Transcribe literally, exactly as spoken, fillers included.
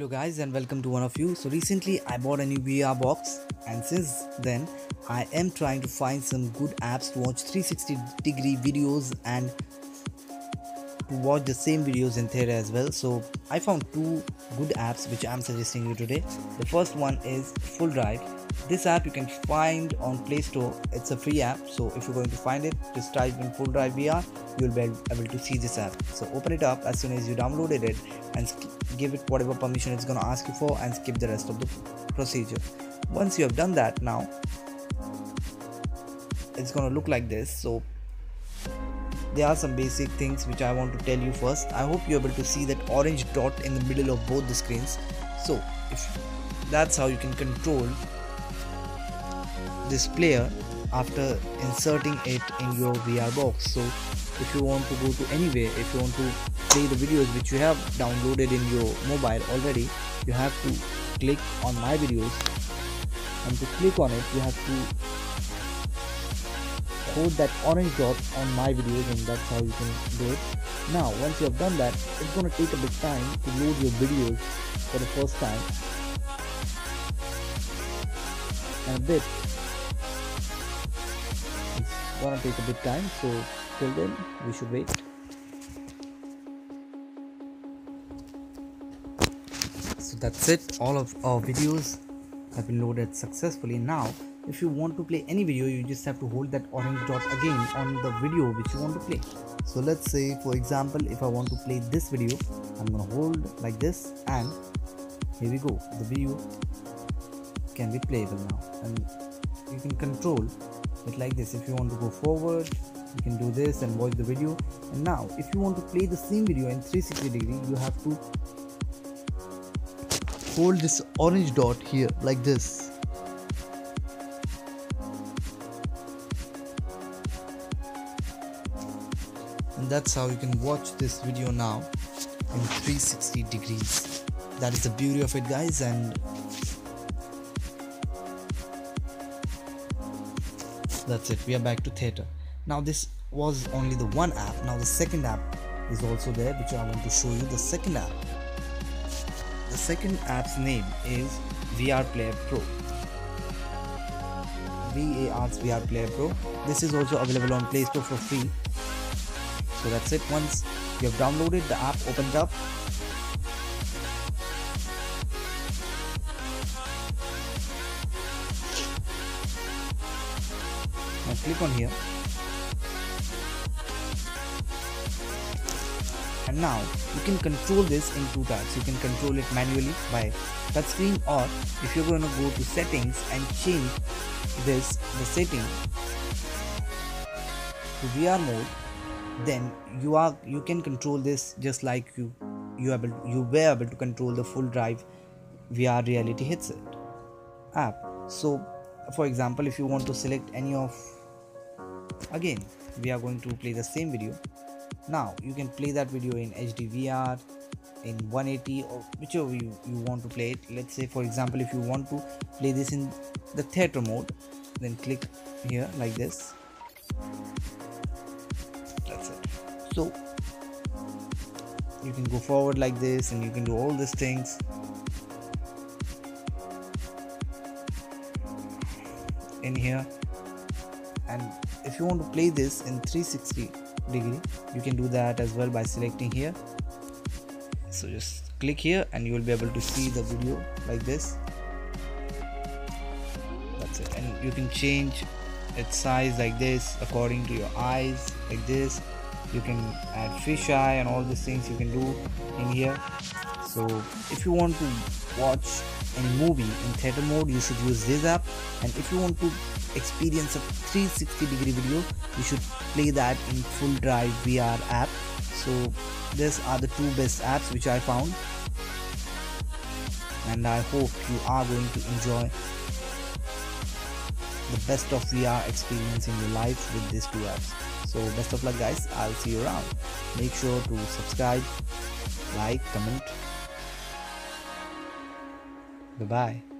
Hello guys and welcome to One of You. So recently I bought a new V R box, and since then I am trying to find some good apps to watch three sixty degree videos and to watch the same videos in theater as well. So I found two good apps which I am suggesting you today. The first one is FullDrive. This app you can find on Play Store. It's a free app, so if you're going to find it, just type in FullDrive V R. You'll be able to see this app. So open it up as soon as you downloaded it and give it whatever permission it's gonna ask you for and skip the rest of the procedure. Once you have done that, now it's gonna look like this. So there are some basic things which I want to tell you first. I hope you're able to see that orange dot in the middle of both the screens. So if that's how you can control this player after inserting it in your V R box. So if you want to go to anywhere, if you want to play the videos which you have downloaded in your mobile already, you have to click on My Videos, and to click on it you have to hold that orange dot on My Videos, and that's how you can do it. Now once you have done that, it's gonna take a bit time to load your videos for the first time, and a bit gonna take a bit time, so till then we should wait. So that's it, all of our videos have been loaded successfully. Now if you want to play any video, you just have to hold that orange dot again on the video which you want to play. So let's say for example, if I want to play this video, I'm gonna hold like this, and here we go, the video can be playable now, and you can control it like this. If you want to go forward, you can do this and watch the video. And now if you want to play the same video in three sixty degree, you have to hold this orange dot here like this, and that's how you can watch this video now in three sixty degrees. That is the beauty of it guys. And that's it, we are back to theater. Now this was only the one app. Now the second app is also there, which I want to show you. The second app, the second app's name is V R Player Pro. V A R's V R Player Pro. This is also available on Play Store for free. So that's it. Once you have downloaded the app, opened up, now click on here, and now you can control this in two tabs. You can control it manually by touchscreen, or if you're going to go to settings and change this, the setting to V R mode, then you are you can control this just like you you able you were able to control the FullDrive V R reality headset app. So for example, if you want to select any of, again we are going to play the same video, now you can play that video in H D V R, in one eighty, or whichever you, you want to play it. Let's say for example, if you want to play this in the theater mode, then click here like this. That's it. So you can go forward like this, and you can do all these things. In here, and if you want to play this in three sixty degree, you can do that as well by selecting here. So just click here, and you will be able to see the video like this. That's it. And you can change its size like this according to your eyes, like this. You can add fisheye and all these things you can do in here. So if you want to watch any movie in theater mode, you should use this app, and if you want to experience a three sixty degree video, you should play that in FullDrive V R app. So these are the two best apps which I found, and I hope you are going to enjoy the best of V R experience in your life with these two apps. So best of luck guys, I'll see you around. Make sure to subscribe, like, comment. Bye-bye.